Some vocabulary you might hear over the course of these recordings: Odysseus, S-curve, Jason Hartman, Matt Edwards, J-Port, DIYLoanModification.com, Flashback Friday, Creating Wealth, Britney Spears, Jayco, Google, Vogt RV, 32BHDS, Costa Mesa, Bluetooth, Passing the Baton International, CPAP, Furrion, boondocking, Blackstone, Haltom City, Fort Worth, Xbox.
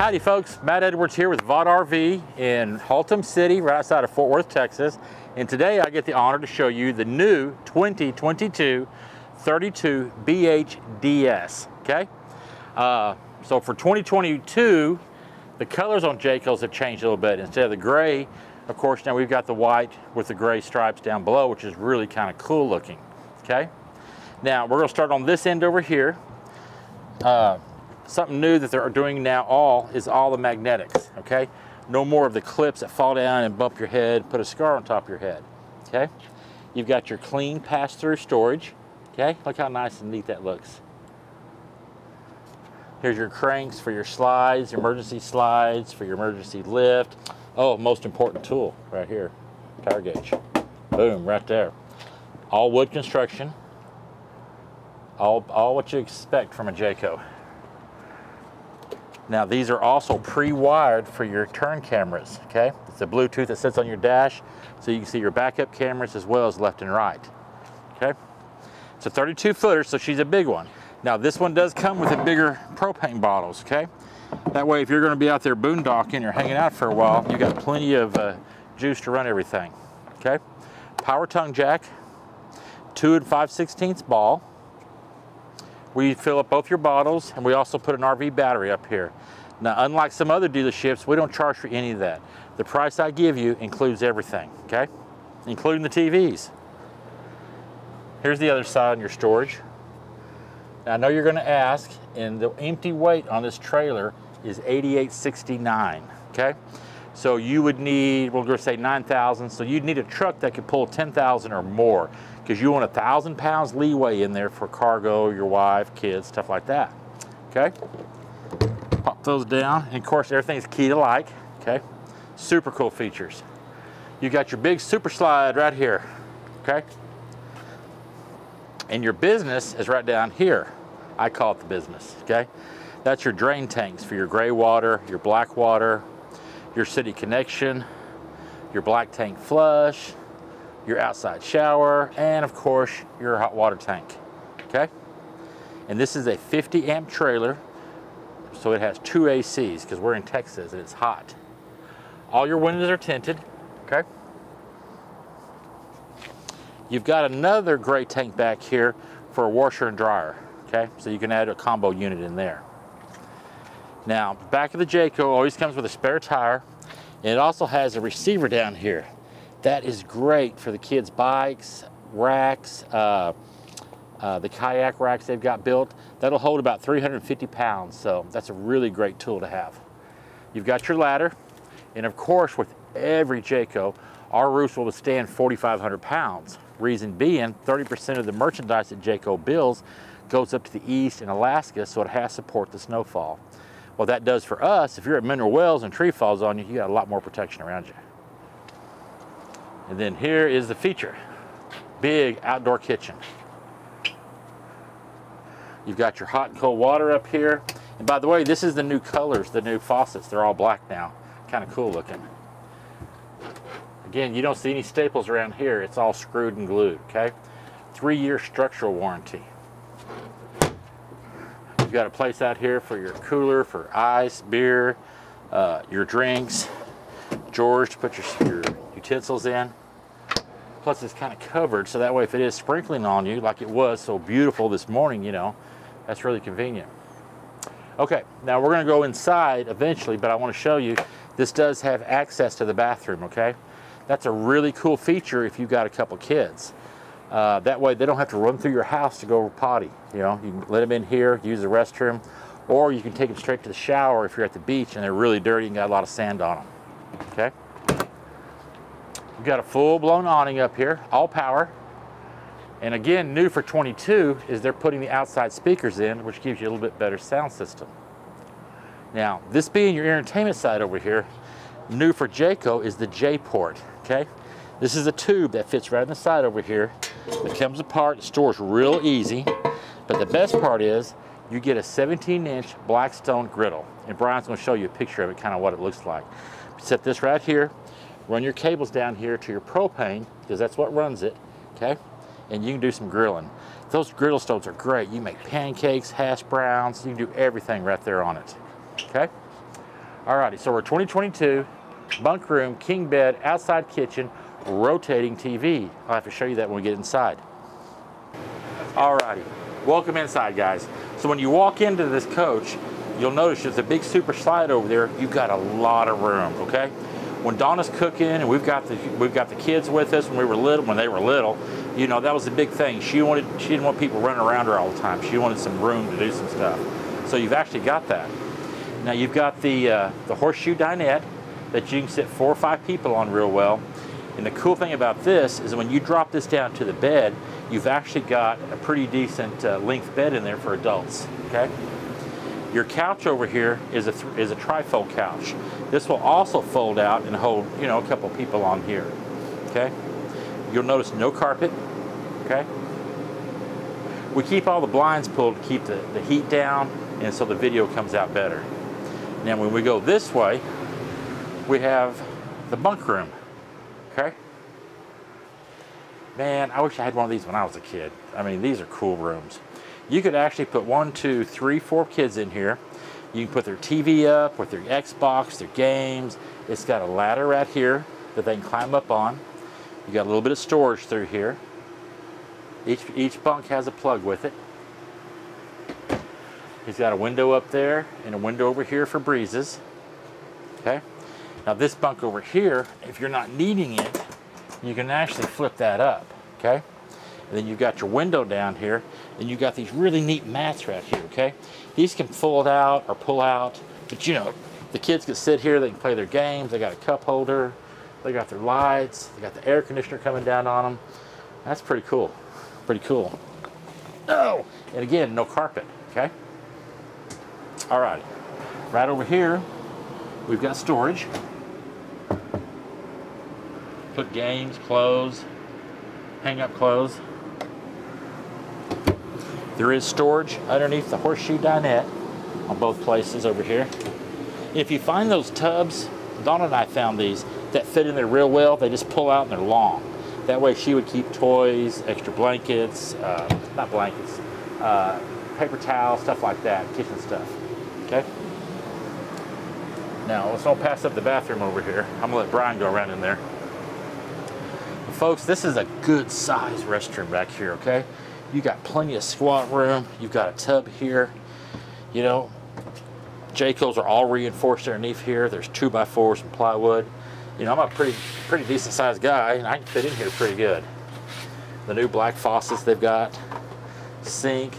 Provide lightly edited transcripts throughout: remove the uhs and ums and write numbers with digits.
Howdy folks, Matt Edwards here with Vogt RV in Haltom City, right outside of Fort Worth, Texas. And today I get the honor to show you the new 2022 32BHDS, okay? So for 2022, the colors on Jayco's have changed a little bit. Instead of the gray, of course, now we've got the white with the gray stripes down below, which is really kind of cool looking, okay? Now we're gonna start on this end over here. Something new that they're doing now is all the magnetics, okay? No more of the clips that fall down and bump your head, put a scar on top of your head, okay? You've got your clean pass-through storage, okay? Look how nice and neat that looks. Here's your cranks for your slides, your emergency slides, for your emergency lift. Oh, most important tool right here, tire gauge. Boom, right there. All wood construction, all what you expect from a Jayco. Now these are also pre-wired for your turn cameras, okay? It's a Bluetooth that sits on your dash so you can see your backup cameras as well as left and right, okay? It's a 32 footer, so she's a big one. Now this one does come with the bigger propane bottles, okay? That way if you're gonna be out there boondocking or hanging out for a while, you got plenty of juice to run everything, okay? Power tongue jack, 2 5/16 ball. We fill up both your bottles, and we also put an RV battery up here. Now, unlike some other dealerships, we don't charge for any of that. The price I give you includes everything, okay? Including the TVs. Here's the other side on your storage. Now, I know you're gonna ask, and the empty weight on this trailer is 8869, okay? So you would need, we're gonna say 9,000, so you'd need a truck that could pull 10,000 or more, because you want 1,000 pounds leeway in there for cargo, your wife, kids, stuff like that, okay? Pop those down, and of course everything's keyed alike, okay? Super cool features. You got your big super slide right here, okay? And your business is right down here. I call it the business, okay? That's your drain tanks for your gray water, your black water, your city connection, your black tank flush, your outside shower, and of course, your hot water tank, okay? And this is a 50 amp trailer, so it has 2 ACs, because we're in Texas and it's hot. All your windows are tinted, okay? You've got another gray tank back here for a washer and dryer, okay? So you can add a combo unit in there. Now, back of the Jayco always comes with a spare tire, and it also has a receiver down here. That is great for the kids' bikes, racks, the kayak racks they've got built. That'll hold about 350 pounds, so that's a really great tool to have. You've got your ladder, and of course, with every Jayco, our roofs will withstand 4,500 pounds. Reason being, 30% of the merchandise that Jayco builds goes up to the east in Alaska, so it has to support the snowfall. Well, that does for us, if you're at mineral wells and tree falls on you, you got a lot more protection around you. And then here is the feature, big outdoor kitchen. You've got your hot and cold water up here. And by the way, this is the new colors, the new faucets. They're all black now, kind of cool looking. Again, you don't see any staples around here. It's all screwed and glued, okay? 3-year structural warranty. You've got a place out here for your cooler, for ice, beer, your drinks, drawers to put your utensils in. Plus it's kind of covered, so that way if it is sprinkling on you like it was so beautiful this morning, you know, that's really convenient. Okay, now we're gonna go inside eventually, but I wanna show you, this does have access to the bathroom, okay? That's a really cool feature if you've got a couple kids. That way they don't have to run through your house to go potty, you know? You can let them in here, use the restroom, or you can take them straight to the shower if you're at the beach and they're really dirty and got a lot of sand on them, okay? We've got a full-blown awning up here, all power. And again, new for 22 is they're putting the outside speakers in, which gives you a little bit better sound system. Now, this being your entertainment side over here, new for Jayco is the J-Port, okay? This is a tube that fits right in the side over here. It comes apart, it stores real easy. But the best part is you get a 17-inch Blackstone griddle. And Brian's gonna show you a picture of it, kind of what it looks like. Set this right here. Run your cables down here to your propane, because that's what runs it, okay? And you can do some grilling. Those griddle stoves are great. You make pancakes, hash browns, you can do everything right there on it, okay? Alrighty, so we're 2022, bunk room, king bed, outside kitchen, rotating TV. I'll have to show you that when we get inside. Alrighty, welcome inside, guys. So when you walk into this coach, you'll notice there's a big super slide over there. You've got a lot of room, okay? When Donna's cooking and we've got the kids with us when we were little, when they were little, you know, that was the big thing. She didn't want people running around her all the time. She wanted some room to do some stuff. So you've actually got that. Now you've got the horseshoe dinette that you can sit 4 or 5 people on real well. And the cool thing about this is when you drop this down to the bed, you've actually got a pretty decent length bed in there for adults, okay? Your couch over here is a trifold couch. This will also fold out and hold, you know, a couple people on here, okay? You'll notice no carpet, okay? We keep all the blinds pulled to keep the heat down, and so the video comes out better. Now when we go this way, we have the bunk room, okay? Man, I wish I had one of these when I was a kid. I mean, these are cool rooms. You could actually put 1, 2, 3, 4 kids in here. You can put their TV up with their Xbox, their games. It's got a ladder right here that they can climb up on. You got a little bit of storage through here. Each bunk has a plug with it. He's got a window up there and a window over here for breezes. Okay. Now this bunk over here, if you're not needing it, you can actually flip that up. Okay. And then you've got your window down here, and you've got these really neat mats right here, okay? These can fold out or pull out, but you know, the kids can sit here, they can play their games, they got a cup holder, they got their lights, they got the air conditioner coming down on them. That's pretty cool, pretty cool. Oh, and again, no carpet, okay? All right, right over here, we've got storage. Put games, clothes, hang up clothes. There is storage underneath the horseshoe dinette on both places over here. If you find those tubs, Donna and I found these that fit in there real well. They just pull out and they're long. That way she would keep toys, extra blankets, paper towels, stuff like that, kitchen stuff, okay? Now let's not pass up the bathroom over here. I'm gonna let Brian go around in there. But folks, this is a good size restroom back here, okay? You got plenty of squat room. You've got a tub here. You know, Jayco's are all reinforced underneath here. There's 2x4s and plywood. You know, I'm a pretty decent sized guy, and I can fit in here pretty good. The new black faucets they've got, sink,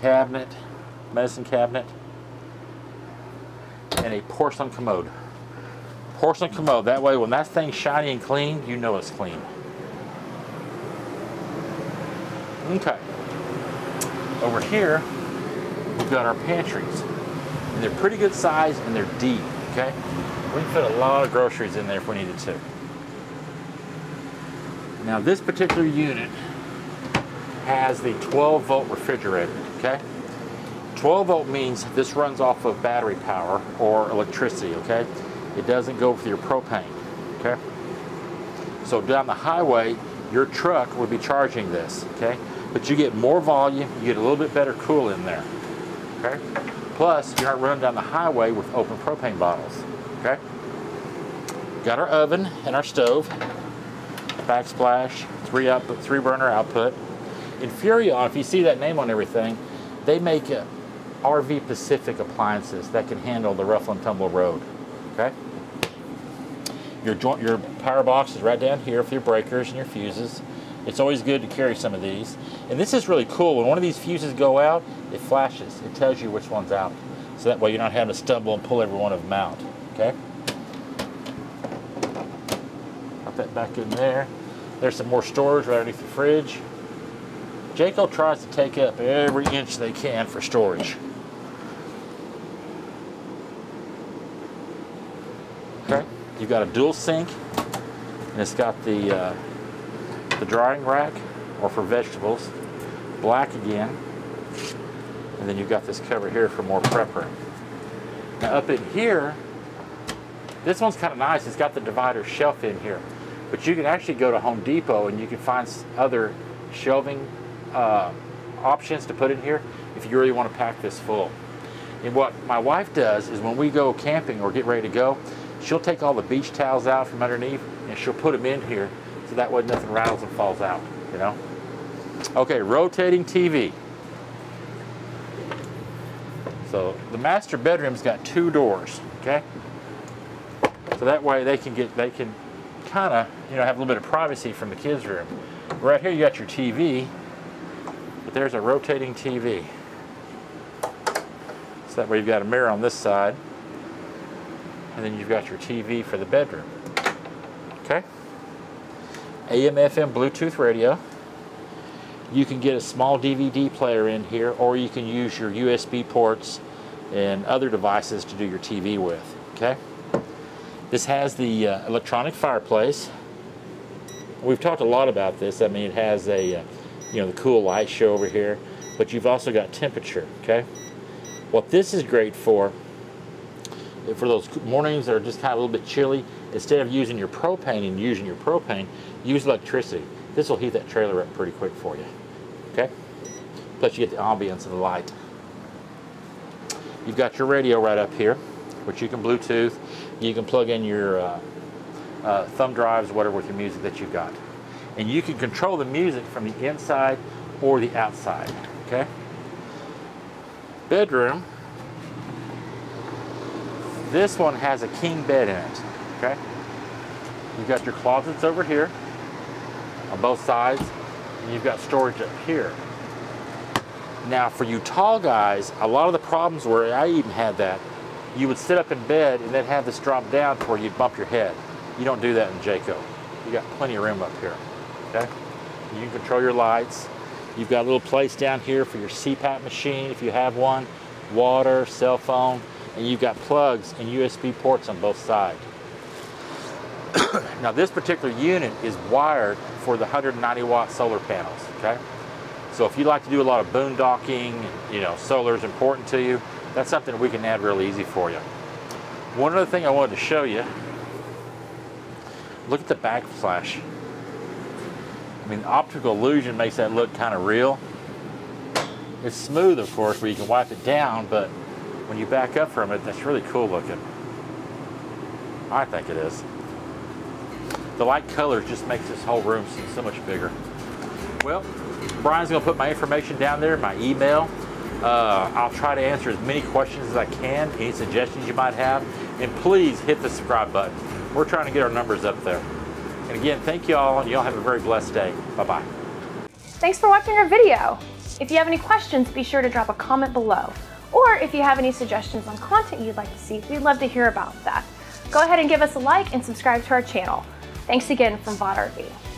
cabinet, medicine cabinet, and a porcelain commode. Porcelain commode, that way when that thing's shiny and clean, you know it's clean. Okay, over here, we've got our pantries. And they're pretty good size and they're deep, okay? We can fit a lot of groceries in there if we needed to. Now this particular unit has the 12 volt refrigerator, okay? 12 volt means this runs off of battery power or electricity, okay? It doesn't go with your propane, okay? So down the highway, your truck would be charging this, okay? But you get more volume, you get a little bit better cool in there, okay? Plus, you're not running down the highway with open propane bottles, okay? Got our oven and our stove, backsplash, three burner output. In Furrion, if you see that name on everything, they make RV Pacific appliances that can handle the rough and tumble road, okay? Your power box is right down here for your breakers and your fuses. It's always good to carry some of these. And this is really cool. When one of these fuses go out, it flashes. It tells you which one's out. So that way you're not having to stumble and pull every one of them out, okay? Pop that back in there. There's some more storage right underneath the fridge. Jayco tries to take up every inch they can for storage. Okay? You've got a dual sink, and it's got the drying rack, or for vegetables, black again, and then you've got this cover here for more prep room. Now up in here, this one's kind of nice. It's got the divider shelf in here, but you can actually go to Home Depot and you can find other shelving options to put in here if you really want to pack this full. And what my wife does is when we go camping or get ready to go, she'll take all the beach towels out from underneath and she'll put them in here so that way nothing rattles and falls out, you know? Okay, rotating TV. So the master bedroom's got two doors, okay? So that way they can kind of, you know, have a little bit of privacy from the kids' room. Right here you got your TV, but there's a rotating TV. So that way you've got a mirror on this side, and then you've got your TV for the bedroom, okay? AM, FM, Bluetooth radio. You can get a small DVD player in here, or you can use your USB ports and other devices to do your TV with, okay? This has the electronic fireplace. We've talked a lot about this. I mean, it has a, you know, the cool light show over here, but you've also got temperature, okay? What this is great for those mornings that are just kind of a little bit chilly, instead of using your propane and using your propane, use electricity. This will heat that trailer up pretty quick for you, okay? Plus you get the ambience of the light. You've got your radio right up here, which you can Bluetooth. You can plug in your thumb drives, whatever, with your music that you've got. And you can control the music from the inside or the outside, okay? Bedroom. This one has a king bed in it, okay? You've got your closets over here on both sides, and you've got storage up here. Now for you tall guys, a lot of the problems were, I even had that, you would sit up in bed and then have this drop down to where you'd bump your head. You don't do that in Jayco. You got plenty of room up here, okay? You can control your lights. You've got a little place down here for your CPAP machine, if you have one, water, cell phone, and you've got plugs and USB ports on both sides. Now this particular unit is wired for the 190-watt solar panels, okay? So if you like to do a lot of boondocking, you know, solar is important to you, that's something we can add real easy for you. One other thing I wanted to show you, look at the backflash. I mean, the optical illusion makes that look kind of real. It's smooth, of course, where you can wipe it down, but when you back up from it, that's really cool looking. I think it is. The light color just makes this whole room so much bigger. Well, Brian's gonna put my information down there, my email. I'll try to answer as many questions as I can, any suggestions you might have, and please hit the subscribe button. We're trying to get our numbers up there. And again, thank you all, and y'all have a very blessed day. Bye-bye. Thanks for watching our video. If you have any questions, be sure to drop a comment below. Or if you have any suggestions on content you'd like to see, we'd love to hear about that. Go ahead and give us a like and subscribe to our channel. Thanks again from Vogt RV.